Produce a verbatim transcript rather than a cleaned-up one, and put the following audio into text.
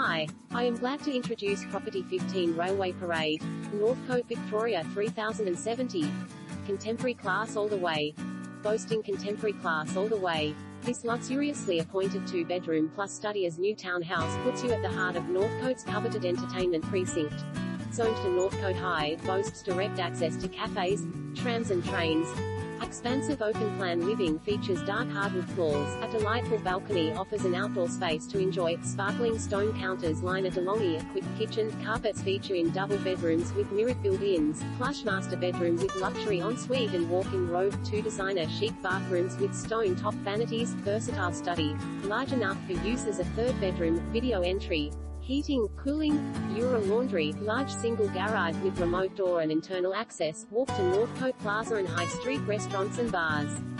Hi, I am glad to introduce Property fifteen Railway Parade, Northcote Victoria three thousand seventy. Contemporary class all the way. Boasting contemporary class all the way. This luxuriously appointed two-bedroom plus study as new townhouse puts you at the heart of Northcote's coveted entertainment precinct. Zoned to Northcote High, boasts direct access to cafes, trams and trains. Expansive open-plan living features dark hardwood floors, a delightful balcony offers an outdoor space to enjoy, sparkling stone counters line a DeLonghi equipped kitchen, carpets feature in double bedrooms with mirrored built-ins, plush master bedroom with luxury ensuite and walk-in robe, two designer chic bathrooms with stone-top vanities, versatile study, large enough for use as a third bedroom, video entry, heating, cooling, bureau laundry, large single garage with remote door and internal access, walk to Northcote Plaza and High Street restaurants and bars.